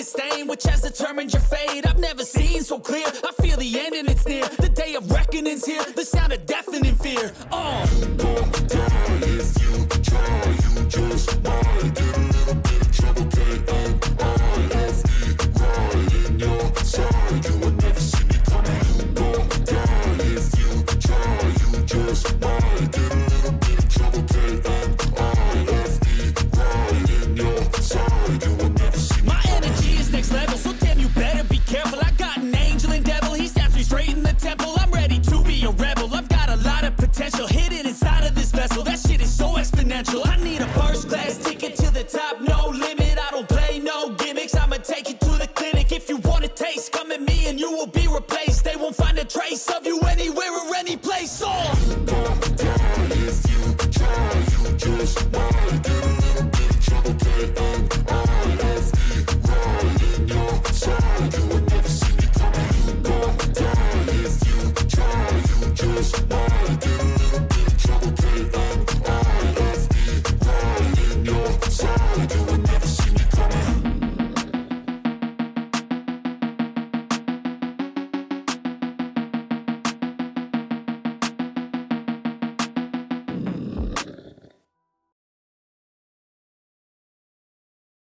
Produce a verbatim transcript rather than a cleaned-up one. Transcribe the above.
is stained, which has determined your fate. I've never seen so clear, I feel the end and it's near. The day of reckoning's here, the sound of deafening fear. Oh, you won't die if you try, you just might get a little bit of trouble. K O I F E, right in your side, you will never see me coming. You won't die if you try, you just might get a little bit of trouble. K O I F E, right in your side, you will never see me coming. My energy is next level, so damn you better be careful. I got an angel and devil, he snaps me straight in the temple. I'm ready to be a rebel, I've got a lot of potential hidden inside of this vessel. That shit is so exponential. I need a first class ticket to the top, no limit. I don't play no gimmicks, I'ma take you to the clinic. If you want a taste, come at me and you will be replaced. They won't find a trace of you anywhere or any place. Oh, you won't die if you try, you just might get a little bit of trouble. K O I F E, right in your side, you will never see me coming. You won't die if you try, you just might get a little bit of trouble.